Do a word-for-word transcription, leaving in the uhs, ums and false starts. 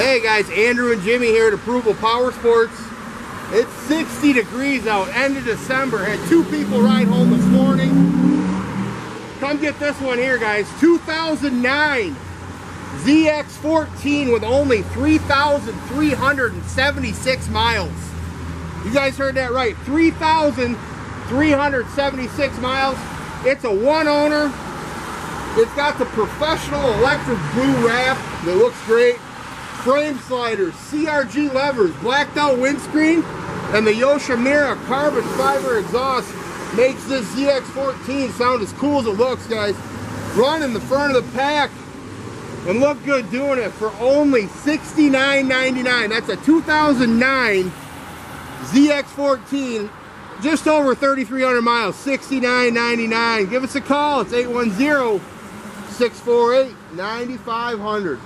Hey guys, Andrew and Jimmy here at Approval Power Sports. It's sixty degrees out, end of December. Had two people ride home this morning. Come get this one here, guys. two thousand nine Z X fourteen with only three thousand three hundred seventy-six miles. You guys heard that right. three thousand three hundred seventy-six miles. It's a one owner. It's got the professional electric blue wrap that looks great. Frame sliders, C R G levers, blacked out windscreen, and the Yoshimura carbon fiber exhaust makes this Z X fourteen sound as cool as it looks, guys. Run in the front of the pack and look good doing it for only sixty-nine ninety-nine. That's a two thousand nine Z X fourteen, just over thirty-three hundred miles, sixty-nine ninety-nine. Give us a call. It's eight one zero, six four eight, nine five hundred.